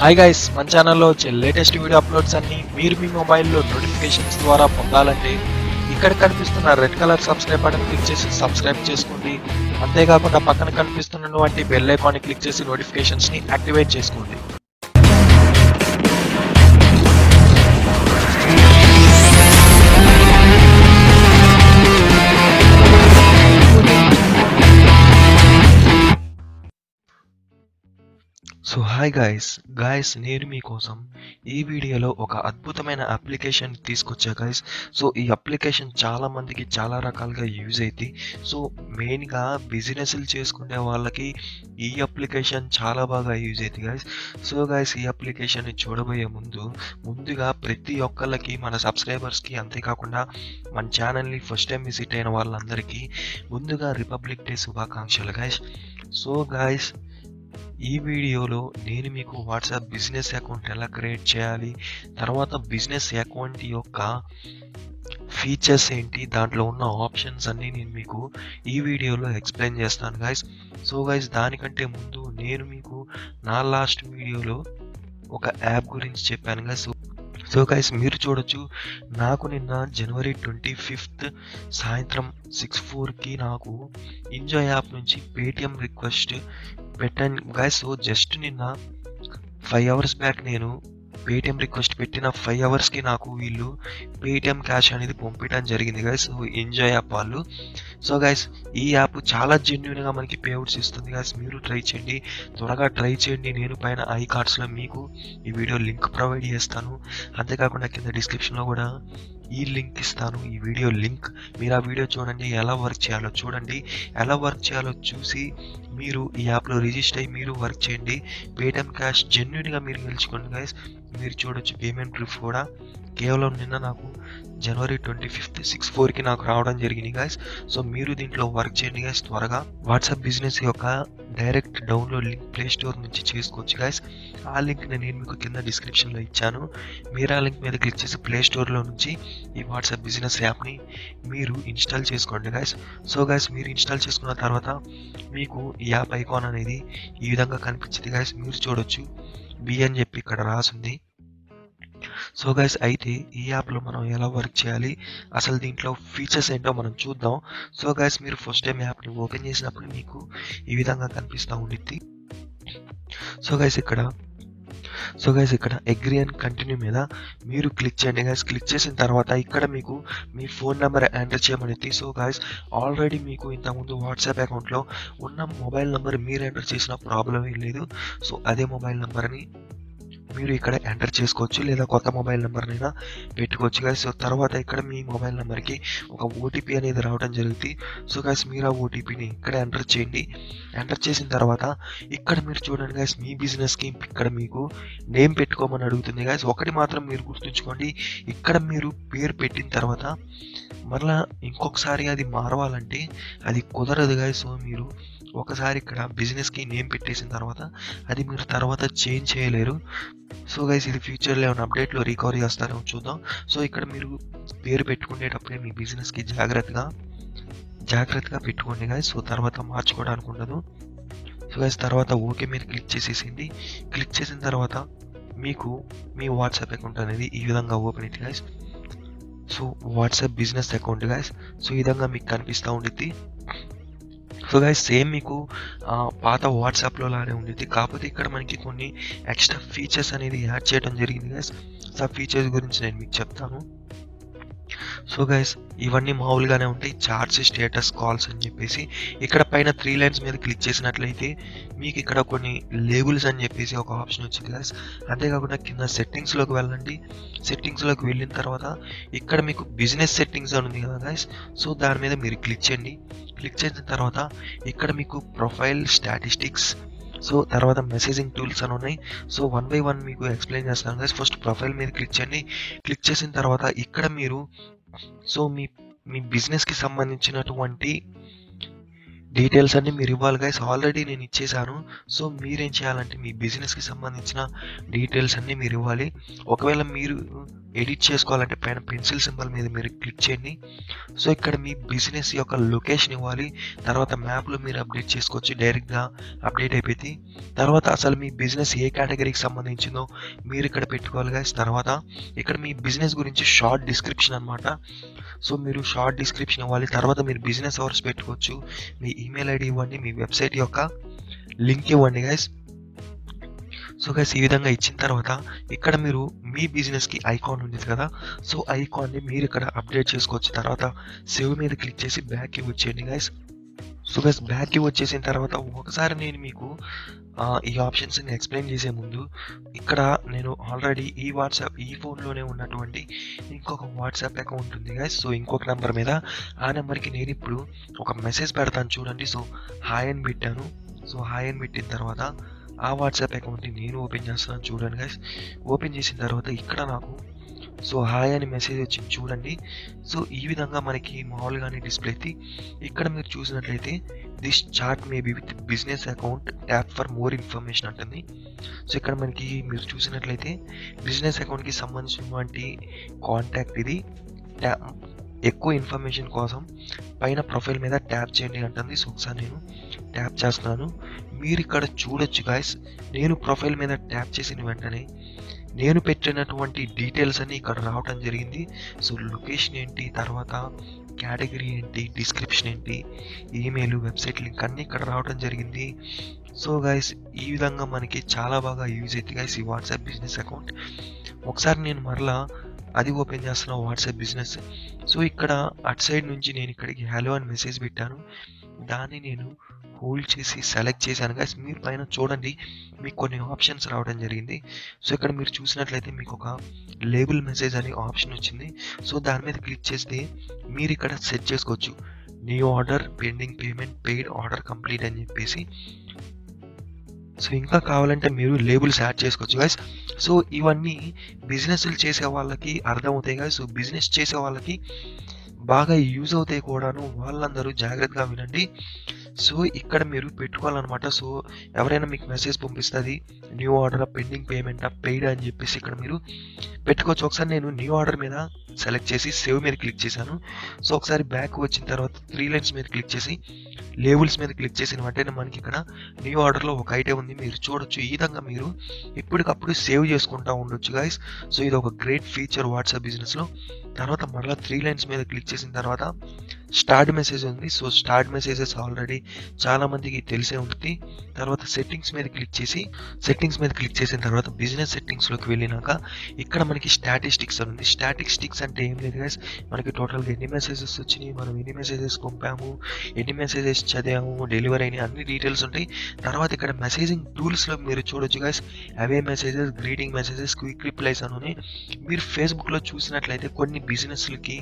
High guys मन channel latest video uploads अन्नी mobile notifications द्वारा పొందాలంటే ఇక్కడ కనిపిస్తున్న red colour subscribe button click చేసి సబ్స్క్రైబ్ చేసుకోండి। అంతే కాకుండా పక్కన కనిపిస్తున్నటువంటి బెల్ ఐకాన్ ని క్లిక్ చేసి నోటిఫికేషన్స్ ని యాక్టివేట్ చేసుకోండి। सो हाई गाइस नेनु मीकोसम ई वीडियोलो ఒక అద్భుతమైన అప్లికేషన్ తీసుకొచ్చా गाइस। सो ఈ అప్లికేషన్ చాలా మందికి చాలా రకాలుగా యూజ్ అవుతది। సో మెయిన్ గా బిజినెస్లు చేసుకునే వాళ్ళకి ఈ అప్లికేషన్ చాలా బాగా యూజ్ అవుతది गाइस। సో गाइस ఈ అప్లికేషన్ ని చూడబోయే ముందుగా ప్రతి ఒక్కరికి మన సబ్స్క్రైబర్స్ కి అంతే కాకుండా మన ఛానల్ ని ఫస్ట్ టైం విజిట్ అయిన వాళ్ళందరికీ ముందుగా రిపబ్లిక్ డే శుభాకాంక్షలు गाइस। సో गाइस ఈ వీడియోలో నేను మీకు WhatsApp బిజినెస్ అకౌంట్ ఎలా క్రియేట్ చేయాలి, తర్వాత బిజినెస్ అకౌంట్ యొక్క ఫీచర్స్ ఏంటి, దాంట్లో ఉన్న ఆప్షన్స్ అన్నీ నేను మీకు ఈ వీడియోలో ఎక్స్‌ప్లెయిన్ చేస్తాను గాయ్స్। సో గాయ్స్ దానికంటే ముందు నేను మీకు నా లాస్ట్ వీడియోలో ఒక యాప్ గురించి చెప్పాను గాయ్స్। సో గాయ్స్ మీరు చూడొచ్చు నాకు నిన్న జనవరి 25th సాయంత్రం 6:04 కి నాకు ఎంజాయ్ యాప్ నుంచి Paytm రిక్వెస్ట్ పెట్టాను గాయ్స్। సో జస్ట్ నిన్న 5 అవర్స్ బ్యాక్ నేను Paytm రిక్వెస్ట్ పెట్టిన 5 అవర్స్ కి నాకు వీళ్ళు Paytm క్యాష్ అనేది పంపించడం జరిగింది గాయ్స్। సో ఎంజాయ్ యాప్ వాళ్ళు। సో గాయ్స్ ఈ యాప్ చాలా జెన్యూన్ గా మనకి పేమెంట్స్ ఇస్తుంది గాయ్స్। మీరు ట్రై చేయండి, త్వరగా ట్రై చేయండి। నేను పైన ఐ కార్డ్స్ లో మీకు ఈ వీడియో లింక్ ప్రొవైడ్ చేస్తాను, అంతే కాకుండా కింద డిస్క్రిప్షన్ లో కూడా ఈ లింక్ ఇస్తాను, ఈ వీడియో లింక్। మీరు ఆ వీడియో చూడండి, ఎలా వర్క్ చేయాలో చూడండి, ఎలా వర్క్ చేయాలో చూసి మీరు ఈ యాప్లో రిజిస్టర్ అయ్యి మీరు వర్క్ చేయండి। Paytm క్యాష్ జెన్యూన్గా మీరు గెలుచుకోండి గాయ్స్। మీరు చూడొచ్చు పేమెంట్ ప్రూఫ్ కూడా కేవలం నిన్న నాకు జనవరి 25th 6:04కి నాకు రావడం జరిగింది గాయ్స్। సో మీరు దీంట్లో వర్క్ చేయండి గాయ్స్, త్వరగా వాట్సాప్ బిజినెస్ యొక్క direct download link play store నుంచి చేసుకోవచ్చు గాయ్స్। ఆ లింక్ నేను మీకు కింద డిస్క్రిప్షన్లో ఇచ్చాను, మీరు ఆ లింక్ మీద క్లిక్ చేసి ప్లే స్టోర్లో నుంచి ఈ వాట్సాప్ బిజినెస్ యాప్ని మీరు ఇన్స్టాల్ చేసుకోండి గాయ్స్। సో గాయ్స్ మీరు ఇన్స్టాల్ చేసుకున్న తర్వాత మీకు ఈ యాప్ ఐకాన్ అనేది ఈ విధంగా కనిపించింది గాయ్స్। మీరు చూడొచ్చు బి అని చెప్పి ఇక్కడ రాసింది। సో గైస్ అయితే ఈ యాప్లో మనం ఎలా వర్క్ చేయాలి, అసలు దీంట్లో ఫీచర్స్ ఏంటో మనం చూద్దాం। సో గైస్ మీరు ఫస్ట్ టైం యాప్ని ఓపెన్ చేసినప్పుడు మీకు ఈ విధంగా కనిపిస్తూ ఉండిద్ది। సో గైస్ ఇక్కడ అగ్రీ అండ్ కంటిన్యూ మీద మీరు క్లిక్ చేయండి గైస్। క్లిక్ చేసిన తర్వాత ఇక్కడ మీకు మీ ఫోన్ నెంబర్ ఎంటర్ చేయమనిద్ది। సో గైస్ ఆల్రెడీ మీకు ఇంతకుముందు వాట్సాప్ అకౌంట్లో ఉన్న మొబైల్ నెంబర్ మీరు ఎంటర్ చేసిన ప్రాబ్లం ఏం లేదు। సో అదే మొబైల్ నెంబర్ని మీరు ఇక్కడ ఎంటర్ చేసుకోవచ్చు, లేదా కొత్త మొబైల్ నెంబర్నైనా పెట్టుకోవచ్చు గాయ్స్। సో తర్వాత ఇక్కడ మీ మొబైల్ నెంబర్కి ఒక ఓటీపీ అనేది రావడం జరుగుతుంది। సో గాయ్స్ మీరు ఆ ఓటీపీని ఇక్కడ ఎంటర్ చేయండి। ఎంటర్ చేసిన తర్వాత ఇక్కడ మీరు చూడండి గాయ్స్, మీ బిజినెస్కి ఇక్కడ మీకు నేమ్ పెట్టుకోమని అడుగుతుంది గాయ్స్। ఒకటి మాత్రం మీరు గుర్తుంచుకోండి, ఇక్కడ మీరు పేరు పెట్టిన తర్వాత మరలా ఇంకొకసారి అది మారవాలంటే అది కుదరదు గాయ్స్। సో మీరు ఒకసారి ఇక్కడ బిజినెస్కి నేమ్ పెట్టేసిన తర్వాత అది మీరు తర్వాత చేంజ్ చేయలేరు। సో గైస్ ఇది ఫ్యూచర్లో ఏమైనా అప్డేట్లో రికవరీ చేస్తారేమో చూద్దాం। సో ఇక్కడ మీరు పేరు పెట్టుకునేటప్పుడే మీ బిజినెస్కి జాగ్రత్తగా పెట్టుకోండి గైస్। సో తర్వాత మార్చుకోవడానికి ఉండదు। సో గైస్ తర్వాత ఓకే మీరు క్లిక్ చేసేసింది। క్లిక్ చేసిన తర్వాత మీకు మీ వాట్సాప్ అకౌంట్ అనేది ఈ విధంగా ఓపెన్ అవుతుంది guys. So WhatsApp business account guys. So ఈ విధంగా మీకు కనిపిస్తూ ఉండిద్ది। సో గైస్ సేమ్ మీకు పాత వాట్సాప్లో లానే ఉండేది, కాకపోతే ఇక్కడ మనకి కొన్ని ఎక్స్ట్రా ఫీచర్స్ అనేది యాడ్ చేయడం జరిగింది గైస్। సో ఆ ఫీచర్స్ గురించి నేను మీకు చెప్తాను। సో గైస్ ఇవన్నీ మామూలుగానే ఉంటాయి, చాట్స్, స్టేటస్, కాల్స్ అని చెప్పేసి ఇక్కడ పైన 3 లైన్స్ మీద క్లిక్ చేసినట్లయితే మీకు ఇక్కడ కొన్ని లేబుల్స్ అని చెప్పేసి ఒక ఆప్షన్ వచ్చింది గైస్। అంతేకాకుండా కింద సెట్టింగ్స్లోకి వెళ్ళండి। సెట్టింగ్స్లోకి వెళ్ళిన తర్వాత ఇక్కడ మీకు బిజినెస్ సెట్టింగ్స్ అని ఉంది కదా గైస్। సో దాని మీద మీరు క్లిక్ చేయండి। క్లిక్ చేసిన తర్వాత ఇక్కడ మీకు ప్రొఫైల్, స్టాటిస్టిక్స్, సో తర్వాత మెసేజింగ్ టూల్స్ అని ఉన్నాయి। సో 1 by 1 మీకు ఎక్స్ప్లెయిన్ చేస్తాను గైస్। ఫస్ట్ ప్రొఫైల్ మీద క్లిక్ చేయండి। క్లిక్ చేసిన తర్వాత ఇక్కడ మీరు సో మీ బిజినెస్కి సంబంధించినటువంటి డీటెయిల్స్ అన్ని మీరు ఇవ్వాలి గైస్. ఆల్రెడీ నేను ఇచ్చేసాను. సో మీరేం చేయాలంటే మీ బిజినెస్కి సంబంధించిన డీటెయిల్స్ అన్ని మీరు ఇవ్వాలి. ఒకవేళ మీరు ఎడిట్ చేసుకోవాలంటే పైన పెన్సిల్ సింబల్ మీద మీరు క్లిక్ చేయండి. సో ఇక్కడ మీ బిజినెస్ యొక్క లొకేషన్ ఇవ్వాలి. తర్వాత మ్యాప్లో మీరు అప్డేట్ చేసుకోవచ్చు, డైరెక్ట్గా అప్డేట్ అయిపోయింది. తర్వాత అసలు మీ బిజినెస్ ఏ కేటగిరీకి సంబంధించిందో మీరు ఇక్కడ పెట్టుకోవాలి గైస్. తర్వాత ఇక్కడ మీ బిజినెస్ గురించి షార్ట్ డిస్క్రిప్షన్ అనమాట. సో మీరు షార్ట్ డిస్క్రిప్షన్ ఇవ్వాలి. తర్వాత మీరు బిజినెస్ అవర్స్ పెట్టుకోవచ్చు, మీ ఈమెయిల్ ఐడి ఇవ్వండి, మీ వెబ్సైట్ యొక్క లింక్ ఇవ్వండి గైస్. సో గైస్ ఈ విధంగా ఇచ్చిన తర్వాత ఇక్కడ మీరు మీ బిజినెస్కి ఐకాన్ ఉంది కదా, సో ఐకాన్ని మీరు ఇక్కడ అప్డేట్ చేసుకోవచ్చు. తర్వాత సేవ్ మీద క్లిక్ చేసి బ్యాక్కి వచ్చేయండి గైస్. సో గైస్ బ్యాక్కి వచ్చేసిన తర్వాత ఒకసారి నేను మీకు ఈ ఆప్షన్స్ని ఎక్స్ప్లెయిన్ చేసే ముందు ఇక్కడ నేను ఆల్రెడీ ఈ వాట్సాప్ ఈ ఫోన్లోనే ఉన్నటువంటి ఇంకొక వాట్సాప్ అకౌంట్ ఉంది గైస్. సో ఇంకొక నెంబర్ మీద ఆ నెంబర్కి నేను ఇప్పుడు ఒక మెసేజ్ పెడతాను చూడండి. సో హాయ్ అని పెట్టాను. సో హాయ్ అని పెట్టిన తర్వాత ఆ వాట్సాప్ అకౌంట్ని నేను ఓపెన్ చేస్తున్నాను చూడండి గైస్. ఓపెన్ చేసిన తర్వాత ఇక్కడ నాకు సో హాయ్ అని మెసేజ్ వచ్చింది చూడండి. సో ఈ విధంగా మనకి మామూలుగానే డిస్ప్లే అయితే ఇక్కడ మీరు చూసినట్లయితే this chat maybe with business account tap for more information అంటుంది. సో ఇక్కడ మనకి మీరు చూసినట్లయితే బిజినెస్ అకౌంట్కి సంబంధించినటువంటి కాంటాక్ట్ ఇది. ఎక్కువ ఇన్ఫర్మేషన్ కోసం పైన ప్రొఫైల్ మీద ట్యాప్ చేయండి అంటుంది. సో ఒకసారి నేను ట్యాప్ చేస్తున్నాను. మీరు ఇక్కడ చూడొచ్చు గైస్, నేను ప్రొఫైల్ మీద ట్యాప్ చేసిన వెంటనే నేను పెట్టినటువంటి డీటెయిల్స్ అన్ని ఇక్కడ రావటం జరిగింది. సో లొకేషన్ ఏంటి, తర్వాత కేటగిరీ ఏంటి, డిస్క్రిప్షన్ ఏంటి, ఈమెయిల్, వెబ్సైట్ లింక్ అన్నీ ఇక్కడ రావటం జరిగింది. సో గైస్ ఈ విధంగా మనకి చాలా బాగా యూజ్ అవుతుంది గైస్ ఈ వాట్సాప్ బిజినెస్ అకౌంట్. ఒకసారి నేను మరలా అది ఓపెన్ చేస్తున్న వాట్సాప్ బిజినెస్. సో ఇక్కడ అటు సైడ్ నుంచి నేను ఇక్కడికి హలో అని మెసేజ్ పెట్టాను. దాన్ని నేను హోల్డ్ చేసి సెలెక్ట్ చేశాను గైస్. మీరు పైన చూడండి మీకు కొన్ని ఆప్షన్స్ రావడం జరిగింది. సో ఇక్కడ మీరు చూసినట్లయితే మీకు ఒక లేబుల్ మెసేజ్ అనే ఆప్షన్ వచ్చింది. సో దాని మీద క్లిక్ చేస్తే మీరు ఇక్కడ సెట్ చేసుకోవచ్చు. New order, pending payment, paid order complete అని చెప్పేసి. సో ఇంకా కావాలంటే మీరు లేబుల్స్ యాడ్ చేసుకోవచ్చు గైస్. సో ఇవన్నీ బిజినెస్లు చేసే వాళ్ళకి అర్థమవుతాయి గైస్. సో బిజినెస్ చేసే వాళ్ళకి బాగా యూజ్ అవుతాయి కూడాను. వాళ్ళందరూ జాగ్రత్తగా వినండి. సో ఇక్కడ మీరు పెట్టుకోవాలన్నమాట. సో ఎవరైనా మీకు మెసేజ్ పంపిస్తుంది new order, pending payment, paid అని చెప్పేసి ఇక్కడ మీరు పెట్టుకోవచ్చు. ఒకసారి నేను న్యూ ఆర్డర్ మీద సెలెక్ట్ చేసి సేవ్ మీద క్లిక్ చేశాను. సో ఒకసారి బ్యాక్ వచ్చిన తర్వాత త్రీ లైన్స్ మీద క్లిక్ చేసి లేబుల్స్ మీద క్లిక్ చేసిన వెంటనే మనకి ఇక్కడ న్యూ ఆర్డర్లో ఒక ఐటెం ఉంది మీరు చూడొచ్చు. ఈ విధంగా మీరు ఇప్పటికప్పుడు సేవ్ చేసుకుంటూ ఉండొచ్చు గైస్. సో ఇది ఒక గ్రేట్ ఫీచర్ వాట్సాప్ బిజినెస్లో. తర్వాత మరలా త్రీ లైన్స్ మీద క్లిక్ చేసిన తర్వాత స్టార్ట్ మెసేజ్ ఉంది. సో స్టార్ట్ మెసేజెస్ ఆల్రెడీ చాలామందికి తెలిసే ఉంటుంది. తర్వాత సెట్టింగ్స్ మీద క్లిక్ చేసి సెట్టింగ్స్ మీద క్లిక్ చేసిన తర్వాత బిజినెస్ సెట్టింగ్స్లోకి వెళ్ళినాక ఇక్కడ మనకి స్టాటిస్టిక్స్ ఉంది. స్టాటిస్టిక్స్ అంటే ఏం లేదు గైస్, మనకి టోటల్గా ఎన్ని మెసేజెస్ వచ్చినాయి, మనం ఎన్ని మెసేజెస్ పంపాము, ఎన్ని మెసేజెస్ చదివాము, డెలివరీ అయినాయి, అన్ని డీటెయిల్స్ ఉంటాయి. తర్వాత ఇక్కడ మెసేజింగ్ టూల్స్లో మీరు చూడొచ్చు guys, away messages, greeting messages, quick replies అని. మీరు ఫేస్బుక్లో చూసినట్లయితే కొన్ని బిజినెస్లకి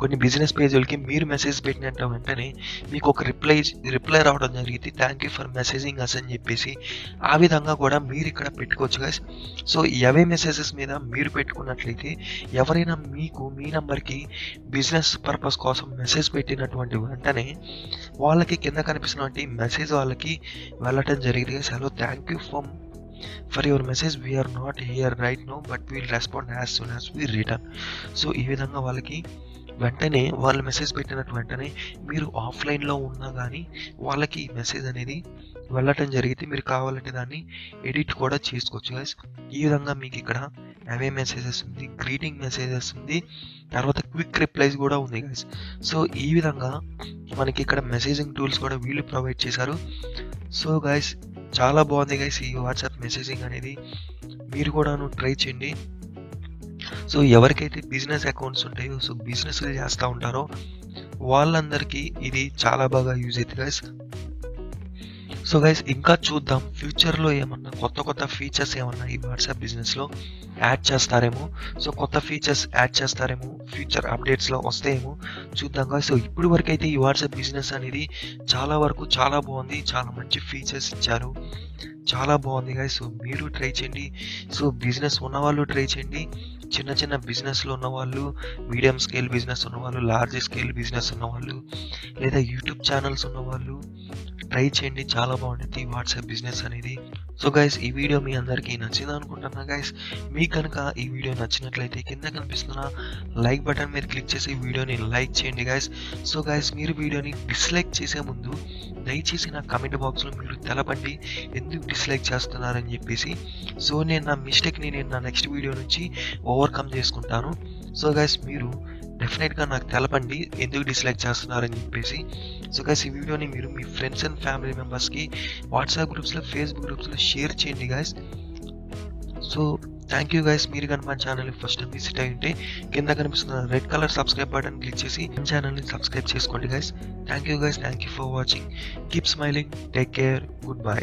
కొన్ని బిజినెస్ పేజీలకి మీరు మెసేజ్ పెట్టిన వెంటనే మీకు ఒక రిప్లై రావడం జరిగింది. Thank you for messaging us అని చెప్పేసి ఆ విధంగా కూడా మీరు ఇక్కడ పెట్టుకోవచ్చు గైస్. సో ఎవే మెసేజెస్ మీద మీరు పెట్టుకున్నట్లయితే ఎవరైనా మీకు మీ నెంబర్కి బిజినెస్ పర్పస్ కోసం మెసేజ్ పెట్టినటువంటి వెంటనే వాళ్ళకి కింద కనిపిస్తున్నటువంటి మెసేజ్ వాళ్ళకి వెళ్ళటం జరిగింది guys. Hello, thank you for your message, we're not here right now but we'll respond as soon as we return. So ఈ విధంగా వాళ్ళకి వెంటనే వాళ్ళు మెసేజ్ పెట్టినట్టు వెంటనే మీరు ఆఫ్లైన్లో ఉన్నా కానీ వాళ్ళకి ఈ మెసేజ్ అనేది వెళ్ళటం జరిగితే మీరు కావాలంటే దాన్ని ఎడిట్ కూడా చేసుకోవచ్చు గైస్. ఈ విధంగా మీకు ఇక్కడ అవే మెసేజెస్ ఉంది, గ్రీటింగ్ మెసేజెస్ ఉంది, తర్వాత క్విక్ రిప్లైస్ కూడా ఉంది గైస్. సో ఈ విధంగా మనకి ఇక్కడ మెసేజింగ్ టూల్స్ కూడా వీళ్ళు ప్రొవైడ్ చేశారు. సో గైస్ చాలా బాగుంది గైస్ ఈ వాట్సాప్ మెసేజింగ్ అనేది. మీరు కూడాను ట్రై చేయండి. సో ఎవరికైతే బిజినెస్ అకౌంట్స్ ఉంటాయో, సో బిజినెస్లు చేస్తూ ఉంటారో వాళ్ళందరికీ ఇది చాలా బాగా యూజ్ అవుతుంది గైస్. సో గైస్ ఇంకా చూద్దాం ఫ్యూచర్లో ఏమన్నా కొత్త ఫీచర్స్ ఏమన్నా ఈ వాట్సాప్ బిజినెస్లో యాడ్ చేస్తారేమో. సో కొత్త ఫీచర్స్ యాడ్ చేస్తారేమో, ఫ్యూచర్ అప్డేట్స్లో వస్తాయేమో చూద్దాం గైస్. సో ఇప్పుడు వరకు అయితే ఈ వాట్సాప్ బిజినెస్ అనేది చాలా వరకు చాలా బాగుంది, చాలా మంచి ఫీచర్స్ ఇచ్చారు. చాలా బాగుంది గైస్. సో మీరు ట్రై చేయండి. సో బిజినెస్ ఉన్నవాళ్ళు ట్రై చేయండి, చిన్న చిన్న బిజినెస్లో ఉన్నవాళ్ళు, మీడియం స్కేల్ బిజినెస్ ఉన్నవాళ్ళు, లార్జ్ స్కేల్ బిజినెస్ ఉన్నవాళ్ళు, లేదా యూట్యూబ్ ఛానల్స్ ఉన్నవాళ్ళు ట్రై చేయండి, చాలా బాగుంటుంది వాట్సాప్ బిజినెస్ అనేది. సో గైస్ ఈ వీడియో మీ అందరికీ నచ్చింది అనుకుంటున్నా గైస్. మీకు కనుక ఈ వీడియో నచ్చినట్లయితే కింద కనిపిస్తున్న లైక్ బటన్ మీద క్లిక్ చేసి వీడియోని లైక్ చేయండి గైస్. సో గైస్ మీరు వీడియోని డిస్లైక్ చేసే ముందు దయచేసి నా కామెంట్ బాక్స్లో మీరు తెలపండి ఎందుకు డిస్లైక్ చేస్తున్నారని చెప్పేసి. సో నేను నా మిస్టేక్ని నేను నా నెక్స్ట్ వీడియో నుంచి ఓవర్కమ్ చేసుకుంటాను. సో గైస్ మీరు డెఫినెట్గా నాకు తెలపండి ఎందుకు డిస్లైక్ చేస్తున్నారని చెప్పేసి. సో గైస్ ఈ వీడియోని మీరు మీ ఫ్రెండ్స్ అండ్ ఫ్యామిలీ మెంబర్స్కి వాట్సాప్ గ్రూప్స్లో, ఫేస్బుక్ గ్రూప్స్లో షేర్ చేయండి guys. So thank you guys. మీరు కానీ మా ఛానల్ని ఫస్ట్ టైం విజిట్ అయి ఉంటే కింద కనిపిస్తున్న red colour subscribe button click చేసి మా ఛానల్ని సబ్స్క్రైబ్ చేసుకోండి guys. Thank you guys. Thank you for watching. Keep smiling. Take care. Good bye.